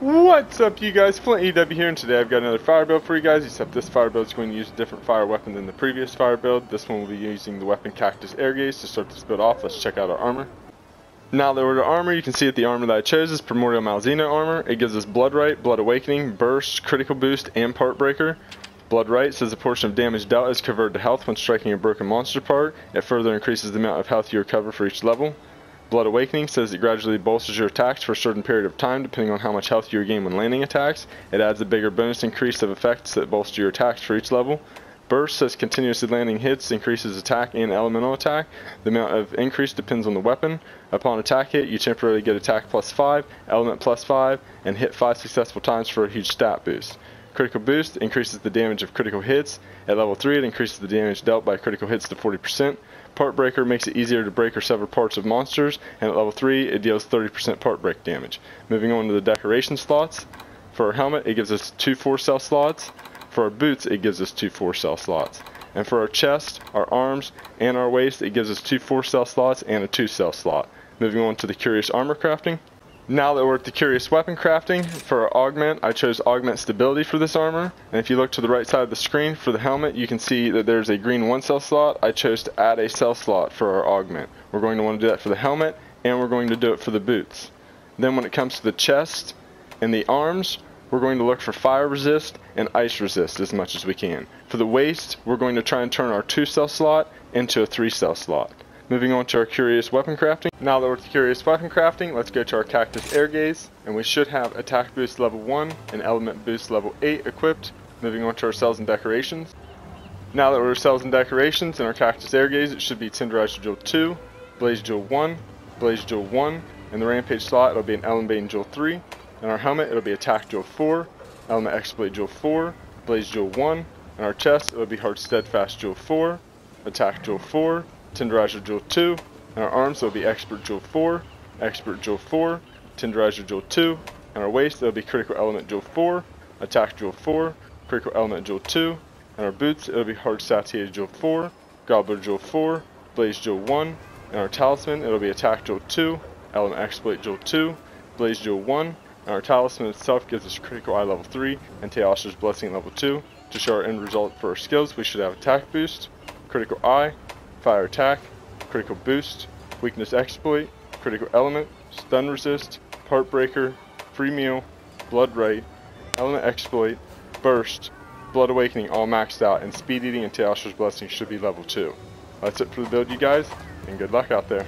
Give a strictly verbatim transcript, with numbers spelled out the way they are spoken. What's up, you guys? FlintEW here, and today I've got another fire build for you guys, except this fire build is going to use a different fire weapon than the previous fire build. This one will be using the weapon Kaktus Ehrgeiz. To start this build off, let's check out our armor. Now that we're to armor, you can see that the armor that I chose is Primordial Malzeno armor. It gives us Blood Rite, Blood Awakening, Burst, Critical Boost, and Part Breaker. Blood Rite says a portion of damage dealt is converted to health when striking a broken monster part. It further increases the amount of health you recover for each level. Blood Awakening says it gradually bolsters your attacks for a certain period of time depending on how much health you regain when landing attacks. It adds a bigger bonus increase of effects that bolster your attacks for each level. Burst says continuously landing hits increases attack and elemental attack. The amount of increase depends on the weapon. Upon attack hit, you temporarily get attack plus five, element plus five, and hit five successful times for a huge stat boost. Critical Boost increases the damage of critical hits. At level three, it increases the damage dealt by critical hits to forty percent. Part Breaker makes it easier to break or sever parts of monsters, and at level three, it deals thirty percent part break damage. Moving on to the decoration slots. For our helmet, it gives us two four-cell slots. For our boots, it gives us two four-cell slots. And for our chest, our arms, and our waist, it gives us two four-cell slots and a two-cell slot. Moving on to the Curious Armor Crafting. Now that we're at the Curious Weapon Crafting, for our Augment, I chose Augment Stability for this armor. And if you look to the right side of the screen for the helmet, you can see that there's a green one-cell slot. I chose to add a cell slot for our Augment. We're going to want to do that for the helmet, and we're going to do it for the boots. Then when it comes to the chest and the arms, we're going to look for Fire Resist and Ice Resist as much as we can. For the waist, we're going to try and turn our two-cell slot into a three-cell slot. Moving on to our Curious Weapon Crafting. Now that we're at the Curious Weapon Crafting, let's go to our Kaktus Ehrgeiz, and we should have Attack Boost Level one and Element Boost Level eight equipped. Moving on to our Cells and Decorations. Now that we're at Cells and Decorations in our Kaktus Ehrgeiz, it should be Tenderizer Jewel two, Blaze Jewel one, Blaze Jewel one, and the Rampage slot it'll be an Element Bane Jewel three, and our helmet it'll be Attack Jewel four, Element X-Blade Jewel four, Blaze Jewel one, and our chest it'll be Heart Steadfast Jewel four, Attack Jewel four, Tenderizer Jewel two, and our arms will be Expert Jewel four, Expert Jewel four, Tenderizer Jewel two, and our waist it'll be Critical Element Jewel four, Attack Jewel four, Critical Element Jewel two, and our boots it'll be Hard Satiated Jewel four, Gobbler Jewel four, Blaze Jewel one, and our talisman it'll be Attack Jewel two, Element Exploit Jewel two, Blaze Jewel one, and our talisman itself gives us Critical Eye Level three and Teostra's Blessing Level two. To show our end result for our skills, we should have Attack Boost, Critical Eye, Fire Attack, Critical Boost, Weakness Exploit, Critical Element, Stun Resist, Part Breaker, Free Meal, Blood Rite, Element Exploit, Burst, Blood Awakening all maxed out, and Speed Eating and Teostra's Blessing should be level two. That's it for the build, you guys, and good luck out there.